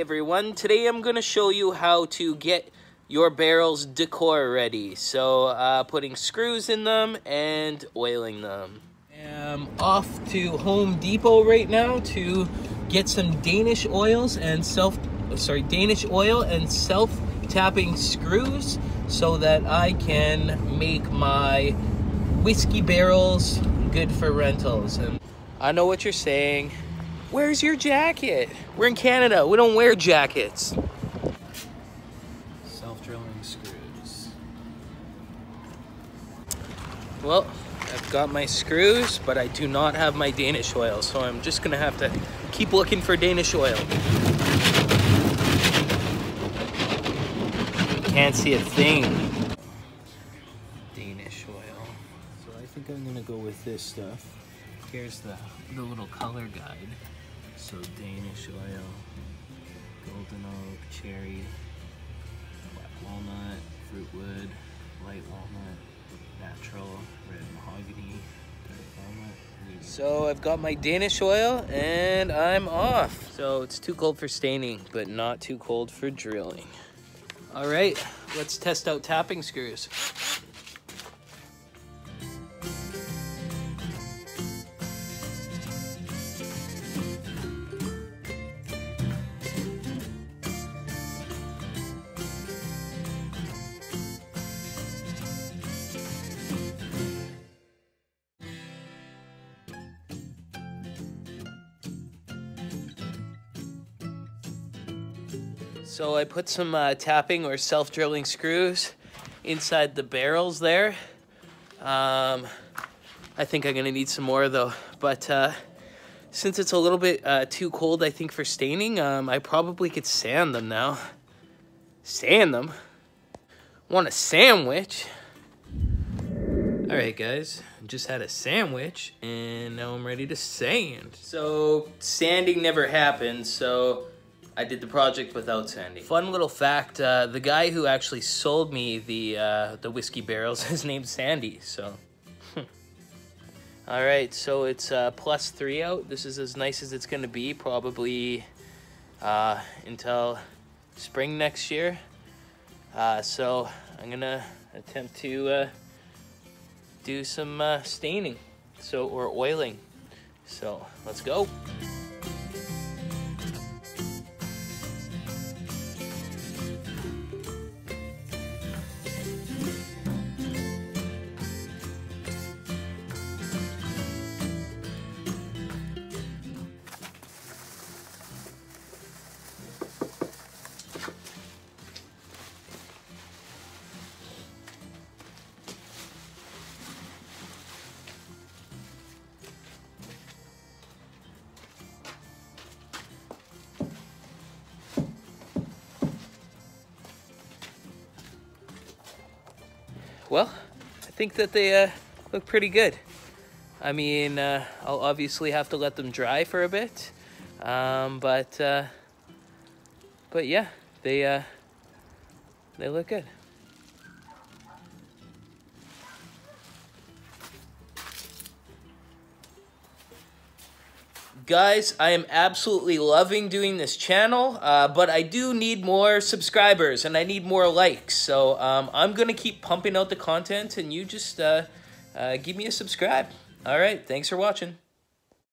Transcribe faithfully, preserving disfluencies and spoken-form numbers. everyone. Today I'm going to show you how to get your barrels decor ready. So uh, putting screws in them and oiling them. I'm off to Home Depot right now to get some Danish oils and self sorry Danish oil and self-tapping screws so that I can make my whiskey barrels good for rentals. And I know what you're saying. Where's your jacket? We're in Canada. We don't wear jackets. Self-drilling screws. Well, I've got my screws, but I do not have my Danish oil, so I'm just gonna have to keep looking for Danish oil. Can't see a thing. Danish oil. So I think I'm gonna go with this stuff. Here's the, the little color guide. So Danish oil, golden oak, cherry, black walnut, fruit wood, light walnut, natural, red mahogany, dark walnut. So I've got my Danish oil and I'm off. So it's too cold for staining, but not too cold for drilling. All right, let's test out tapping screws. So I put some uh, tapping or self-drilling screws inside the barrels there. Um, I think I'm gonna need some more though. But uh, since it's a little bit uh, too cold, I think, for staining, um, I probably could sand them now. Sand them? Want a sandwich? All right, guys, just had a sandwich and now I'm ready to sand. So sanding never happened, so I did the project without sanding. Fun little fact, uh, the guy who actually sold me the, uh, the whiskey barrels, his name's Sandy, so. All right, so it's uh, plus three out. This is as nice as it's gonna be, probably uh, until spring next year. Uh, so I'm gonna attempt to uh, do some uh, staining, so, or oiling. So let's go. Well, I think that they uh, look pretty good. I mean, uh, I'll obviously have to let them dry for a bit, um, but uh, but yeah, they uh, they look good. Guys, I am absolutely loving doing this channel, uh, but I do need more subscribers and I need more likes. So um, I'm going to keep pumping out the content and you just uh, uh, give me a subscribe. All right. Thanks for watching.